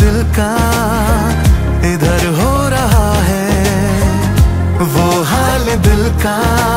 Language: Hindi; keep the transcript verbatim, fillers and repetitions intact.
दिल का इधर हो रहा है वो हाल दिल का।